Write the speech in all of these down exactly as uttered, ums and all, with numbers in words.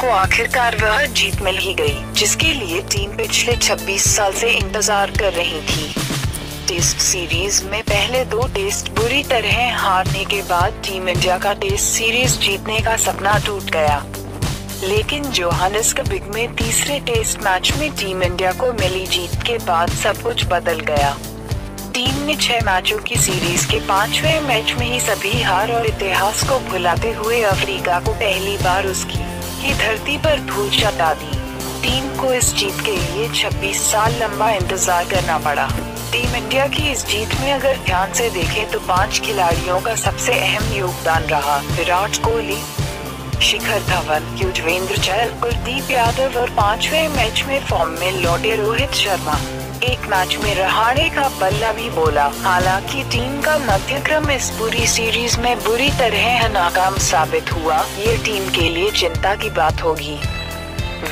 को आखिरकार वह जीत मिल ही गई, जिसके लिए टीम पिछले छब्बीस साल से इंतजार कर रही थी। टेस्ट सीरीज में पहले दो टेस्ट बुरी तरह हारने के बाद टीम इंडिया का टेस्ट सीरीज जीतने का सपना टूट गया, लेकिन जोहान्सबर्ग में तीसरे टेस्ट मैच में टीम इंडिया को मिली जीत के बाद सब कुछ बदल गया। टीम ने छह मैचों की सीरीज के पांचवें मैच में ही सभी हार और इतिहास को भुलाते हुए अफ्रीका को पहली बार उसकी ही धरती पर धूल चटा दी। टीम को इस जीत के लिए छब्बीस साल लंबा इंतजार करना पड़ा। टीम इंडिया की इस जीत में अगर ध्यान से देखें तो पांच खिलाड़ियों का सबसे अहम योगदान रहा। विराट कोहली, शिखर धवन, युजवेंद्र चहल, कुलदीप यादव और पांचवें मैच में फॉर्म में लौटे रोहित शर्मा। एक मैच में रहाणे का बल्ला भी बोला। हालांकि टीम का मध्यक्रम इस पूरी सीरीज में बुरी तरह नाकाम साबित हुआ। ये टीम के लिए चिंता की बात होगी।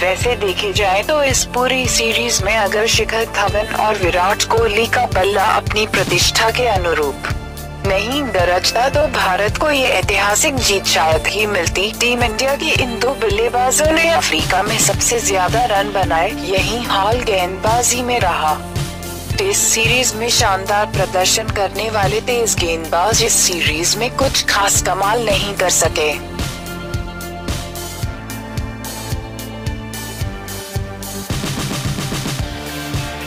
वैसे देखे जाए तो इस पूरी सीरीज में अगर शिखर धवन और विराट कोहली का बल्ला अपनी प्रतिष्ठा के अनुरूप नहीं गरजता तो भारत को ये ऐतिहासिक जीत शायद ही मिलती। टीम इंडिया की इन दो बल्लेबाजों ने अफ्रीका में सबसे ज्यादा रन बनाए, यही हाल गेंदबाजी में रहा। टेस्ट सीरीज में शानदार प्रदर्शन करने वाले तेज गेंदबाज इस सीरीज में कुछ खास कमाल नहीं कर सके।